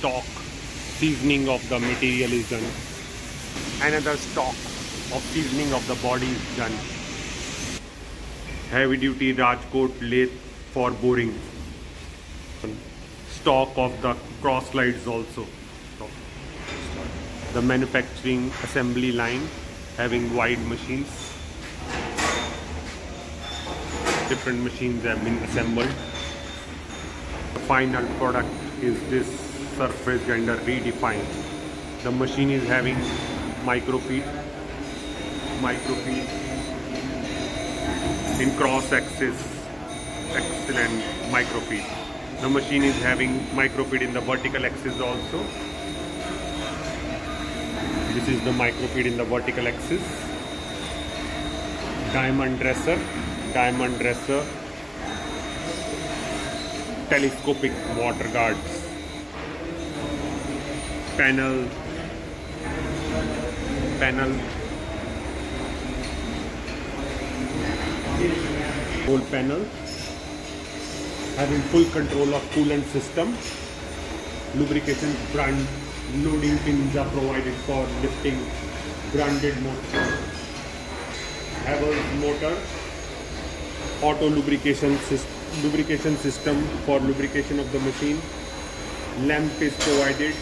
stock seasoning of the material is done. Another stock of seasoning of the body is done. Heavy duty Rajkot lathe for boring. Stock of the cross lights also. The manufacturing assembly line having wide machines. Different machines have been assembled. The final product is this surface grinder redefined. The machine is having micro feed in cross axis, excellent micro feed. The machine is having micro feed in the vertical axis also. This is the micro feed in the vertical axis. Diamond dresser, telescopic water guards, panel, whole panel, having full control of coolant system. Lubrication brand loading pins are provided for lifting branded motor. Havells motor, auto lubrication system for lubrication of the machine. Lamp is provided.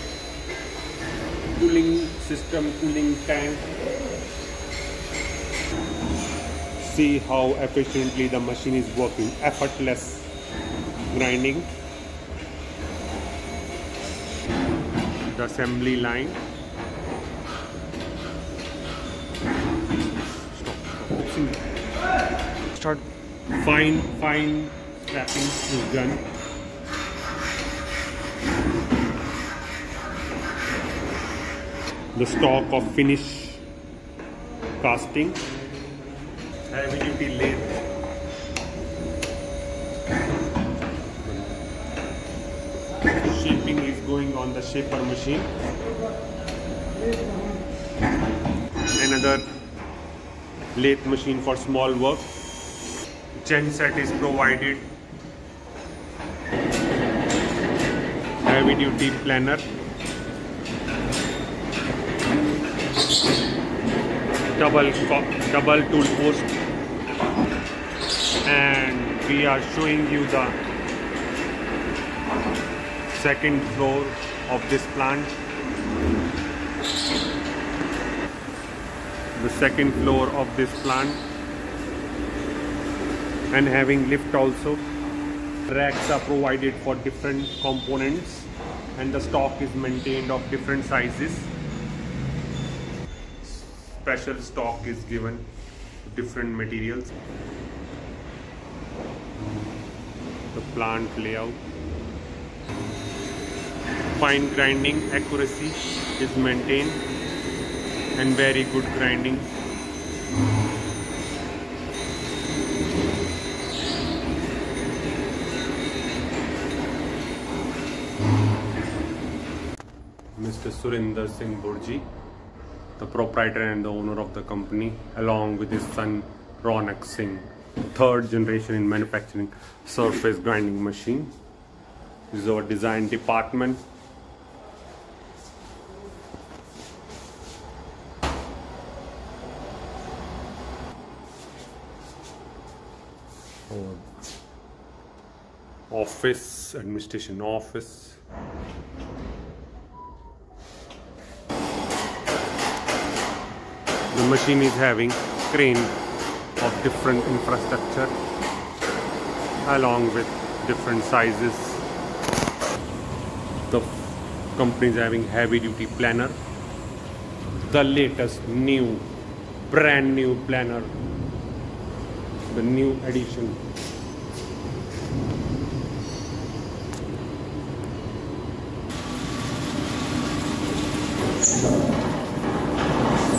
Cooling system, cooling tank. See how efficiently the machine is working. Effortless grinding. The assembly line. Start. Fine tapping is done. The stock of finish casting. Heavy duty lathe. Shaping is going on the shaper machine. Another lathe machine for small work. Gen set is provided. Heavy duty planer. Double tool post, and we are showing you the second floor of this plant. The second floor of this plant, and having lift also. Racks are provided for different components, and the stock is maintained of different sizes. Special stock is given to different materials. The plant layout. Fine grinding accuracy is maintained and very good grinding. Mr. Surinder Singh Burji, the proprietor and the owner of the company, along with his son Ronak Singh, third generation in manufacturing surface grinding machine. This is our design department. Our office, administration office. The machine is having crane of different infrastructure along with different sizes. The company is having heavy duty planer. The latest new, brand new planer. The new edition.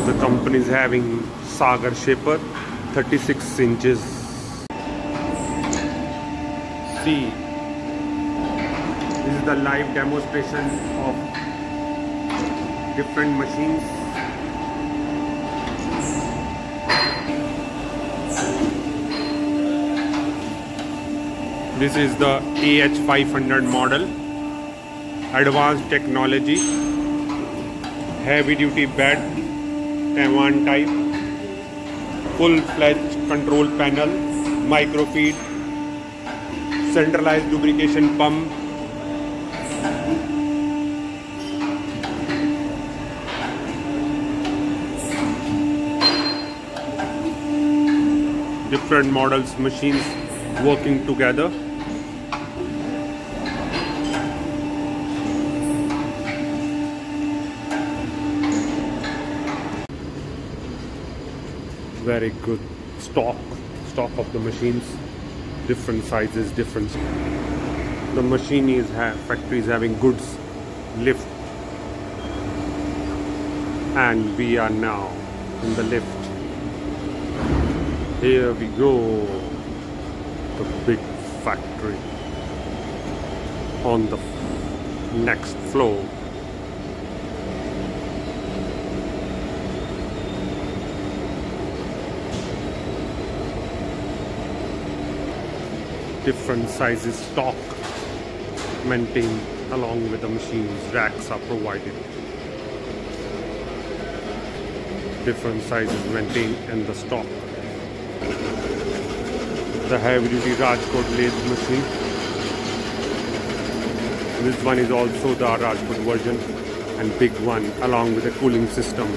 The company is having Sagar shaper, 36 inches. See, this is the live demonstration of different machines. This is the AH500 model. advanced technology, heavy duty bed, Taiwan type, full fledged control panel, microfeed, centralized lubrication pump, different models, machines working together. Very good stock of the machines, different sizes, different. The machine is factory is having goods lift, and we are now in the lift. Here we go, the big factory on the next floor. Different sizes stock maintained along with the machines. Racks are provided. Different sizes maintained in the stock. The heavy duty Rajkot lathe machine. This one is also the Rajkot version and big one along with the cooling system.